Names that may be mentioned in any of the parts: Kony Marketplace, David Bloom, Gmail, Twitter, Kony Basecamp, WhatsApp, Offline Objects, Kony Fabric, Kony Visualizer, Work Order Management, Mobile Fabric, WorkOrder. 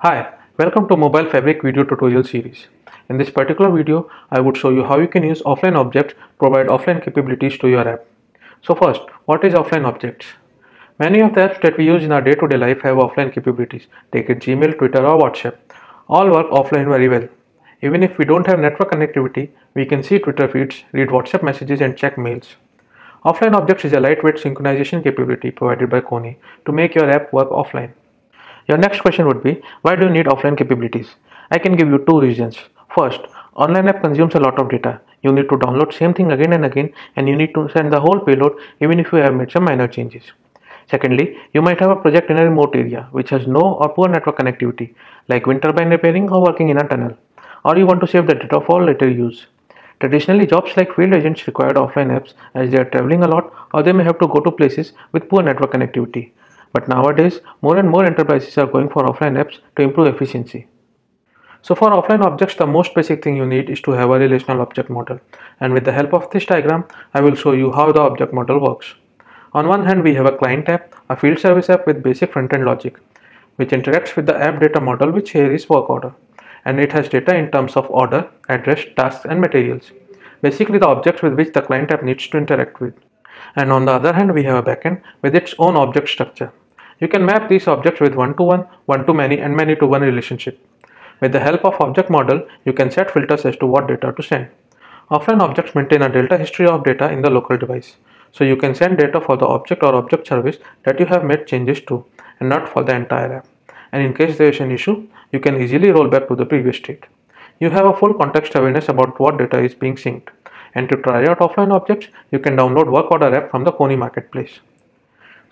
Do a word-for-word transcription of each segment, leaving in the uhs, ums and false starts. Hi, welcome to Mobile Fabric video tutorial series. In this particular video, I would show you how you can use offline objects to provide offline capabilities to your app. So first, what is offline objects? Many of the apps that we use in our day-to-day life have offline capabilities, take it Gmail, Twitter or WhatsApp. All work offline very well. Even if we don't have network connectivity, we can see Twitter feeds, read WhatsApp messages and check mails. Offline objects is a lightweight synchronization capability provided by Kony to make your app work offline. Your next question would be, why do you need offline capabilities? I can give you two reasons. First, online app consumes a lot of data. You need to download same thing again and again, and you need to send the whole payload even if you have made some minor changes. Secondly, you might have a project in a remote area which has no or poor network connectivity, like wind turbine repairing or working in a tunnel, or you want to save the data for later use. Traditionally, jobs like field agents required offline apps as they are traveling a lot, or they may have to go to places with poor network connectivity. But nowadays, more and more enterprises are going for offline apps to improve efficiency. So for offline objects, the most basic thing you need is to have a relational object model. And with the help of this diagram, I will show you how the object model works. On one hand, we have a client app, a field service app with basic front-end logic, which interacts with the app data model, which here is work order. And it has data in terms of order, address, tasks and materials. Basically, the objects with which the client app needs to interact with. And on the other hand, we have a backend with its own object structure. You can map these objects with one-to-one, one-to-many and many-to-one relationship. With the help of object model, you can set filters as to what data to send. Offline objects maintain a delta history of data in the local device. So you can send data for the object or object service that you have made changes to and not for the entire app. And in case there is an issue, you can easily roll back to the previous state. You have a full context awareness about what data is being synced. And to try out offline objects, you can download Work Order app from the Kony Marketplace.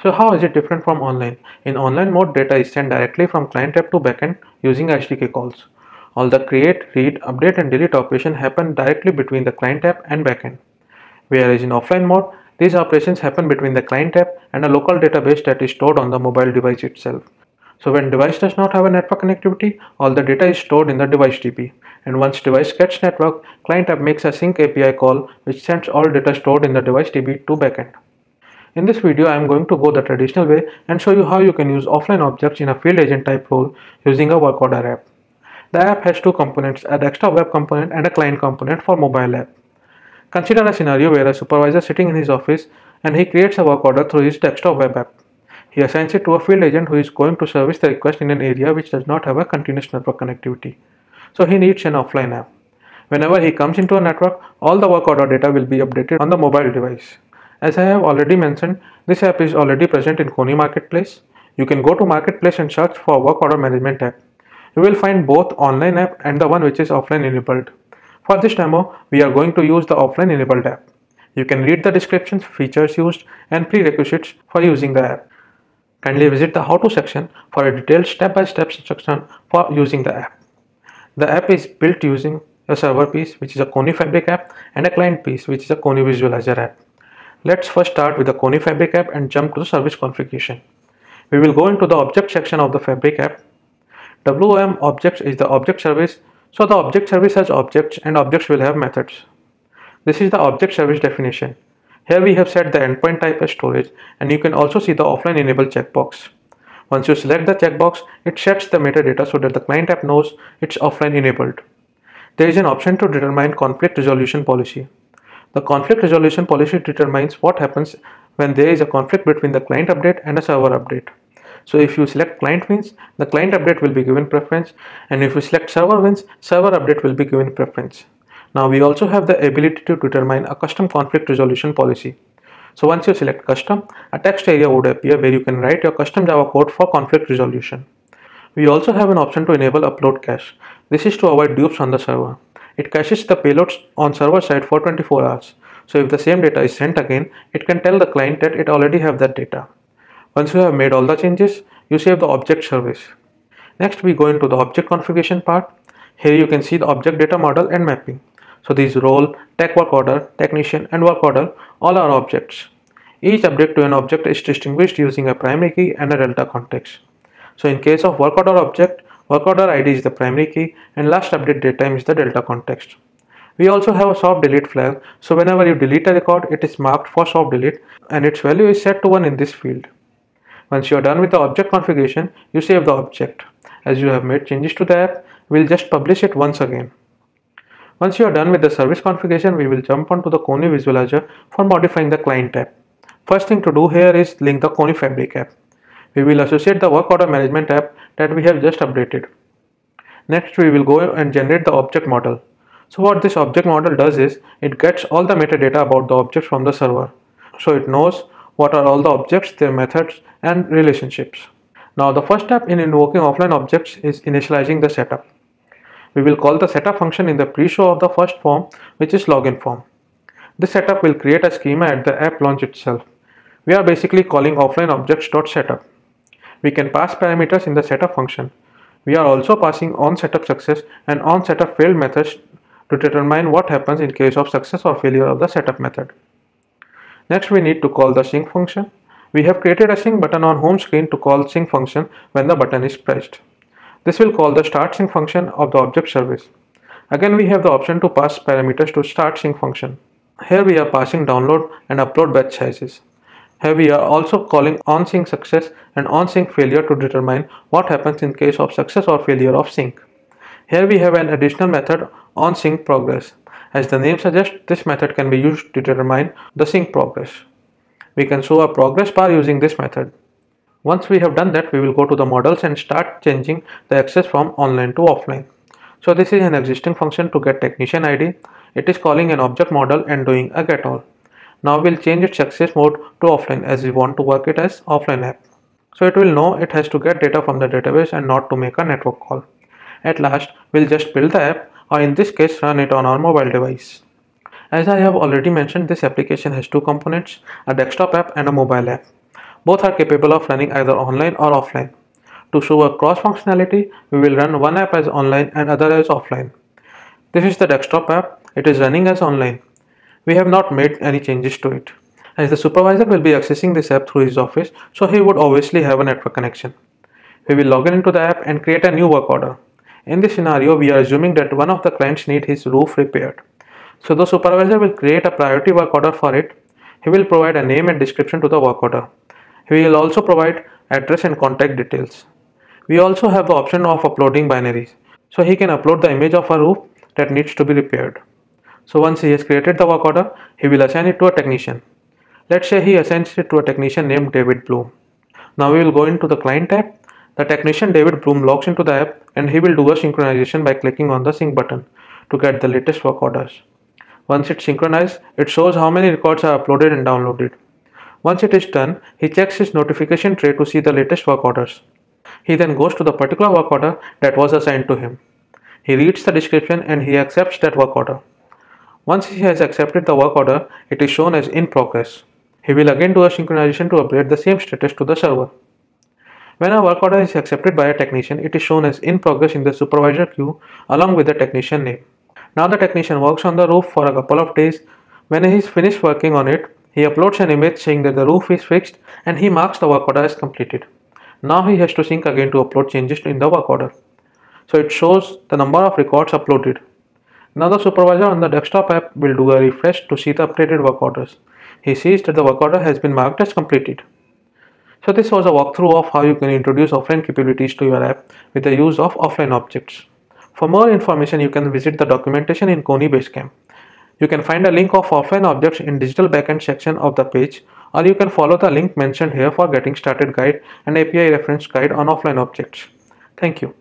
So how is it different from online? In online mode, data is sent directly from client app to backend using H D K calls. All the create, read, update and delete operations happen directly between the client app and backend. Whereas in offline mode, these operations happen between the client app and a local database that is stored on the mobile device itself. So when device does not have a network connectivity, all the data is stored in the device D P. And once device gets network, client app makes a sync A P I call which sends all data stored in the device D P to backend. In this video, I am going to go the traditional way and show you how you can use offline objects in a field agent type role using a work order app. The app has two components, a desktop web component and a client component for mobile app. Consider a scenario where a supervisor is sitting in his office and he creates a work order through his desktop web app. He assigns it to a field agent who is going to service the request in an area which does not have a continuous network connectivity. So he needs an offline app. Whenever he comes into a network, all the work order data will be updated on the mobile device. As I have already mentioned, this app is already present in Kony Marketplace. You can go to Marketplace and search for Work Order Management app. You will find both online app and the one which is offline enabled. For this demo, we are going to use the offline enabled app. You can read the descriptions, features used and prerequisites for using the app. Kindly visit the how to section for a detailed step-by-step instruction for using the app. The app is built using a server piece, which is a Kony Fabric app, and a client piece, which is a Kony Visualizer app. Let's first start with the Kony Fabric app and jump to the service configuration. We will go into the object section of the Fabric app. W O M objects is the object service, so the object service has objects and objects will have methods. This is the object service definition. Here we have set the endpoint type as storage, and you can also see the offline enable checkbox. Once you select the checkbox, it sets the metadata so that the client app knows it's offline enabled. There is an option to determine conflict resolution policy. The conflict resolution policy determines what happens when there is a conflict between the client update and a server update. So if you select client wins, the client update will be given preference, and if you select server wins, server update will be given preference. Now we also have the ability to determine a custom conflict resolution policy. So once you select custom, a text area would appear where you can write your custom Java code for conflict resolution. We also have an option to enable upload cache. This is to avoid dupes on the server. It caches the payloads on server side for twenty-four hours. So if the same data is sent again, it can tell the client that it already have that data. Once you have made all the changes, you save the object service. Next we go into the object configuration part. Here you can see the object data model and mapping. So these role, tech work order, technician and work order all are objects. Each object to an object is distinguished using a primary key and a delta context. So in case of work order object, work order I D is the primary key and last update date time is the delta context. We also have a soft delete flag, so whenever you delete a record, it is marked for soft delete and its value is set to one in this field. Once you are done with the object configuration, you save the object. as you have made changes to the app. We'll just publish it once again. Once you are done with the service configuration, we will jump onto the Kony Visualizer for modifying the client app. First thing to do here is link the Kony Fabric app. We will associate the Work Order Management app that we have just updated. Next, we will go and generate the object model. So what this object model does is, it gets all the metadata about the objects from the server. So it knows what are all the objects, their methods and relationships. Now the first step in invoking offline objects is initializing the setup. We will call the setup function in the pre-show of the first form, which is login form. This setup will create a schema at the app launch itself. We are basically calling offline objects.setup. We can pass parameters in the setup function. We are also passing on setup success and on setup failed methods to determine what happens in case of success or failure of the setup method. Next, we need to call the sync function. We have created a sync button on home screen to call sync function when the button is pressed. This will call the start sync function of the object service. Again, we have the option to pass parameters to start sync function. Here we are passing download and upload batch sizes. Here we are also calling on sync success and on sync failure to determine what happens in case of success or failure of sync. Here we have an additional method on sync progress. As the name suggests, this method can be used to determine the sync progress. We can show a progress bar using this method. Once we have done that, we will go to the models and start changing the access from online to offline. So this is an existing function to get technician I D. It is calling an object model and doing a get all. Now we'll change its success mode to offline as we want to work it as offline app. So it will know it has to get data from the database and not to make a network call. At last, we'll just build the app, or in this case run it on our mobile device. As I have already mentioned, this application has two components, a desktop app and a mobile app. Both are capable of running either online or offline. To show a cross functionality, we will run one app as online and other as offline. This is the desktop app. It is running as online. We have not made any changes to it. As the supervisor will be accessing this app through his office, so he would obviously have a network connection. We will log in into the app and create a new work order. In this scenario, we are assuming that one of the clients needs his roof repaired. So the supervisor will create a priority work order for it. He will provide a name and description to the work order. He will also provide address and contact details. We also have the option of uploading binaries. So he can upload the image of a roof that needs to be repaired. So once he has created the work order, he will assign it to a technician. Let's say he assigns it to a technician named David Bloom. Now we will go into the client tab. The technician David Bloom logs into the app and he will do a synchronization by clicking on the sync button to get the latest work orders. Once it's synchronized, it shows how many records are uploaded and downloaded. Once it is done, he checks his notification tray to see the latest work orders. He then goes to the particular work order that was assigned to him. He reads the description and he accepts that work order. Once he has accepted the work order, it is shown as in progress. He will again do a synchronization to update the same status to the server. When a work order is accepted by a technician, it is shown as in progress in the supervisor queue along with the technician name. Now the technician works on the roof for a couple of days. When he is finished working on it, he uploads an image saying that the roof is fixed and he marks the work order as completed. Now he has to sync again to upload changes in the work order. So it shows the number of records uploaded. Now the supervisor on the desktop app will do a refresh to see the updated work orders. He sees that the work order has been marked as completed. So this was a walkthrough of how you can introduce offline capabilities to your app with the use of offline objects. For more information, you can visit the documentation in Kony Basecamp. You can find a link of offline objects in digital backend section of the page, or you can follow the link mentioned here for getting started guide and A P I reference guide on offline objects. Thank you.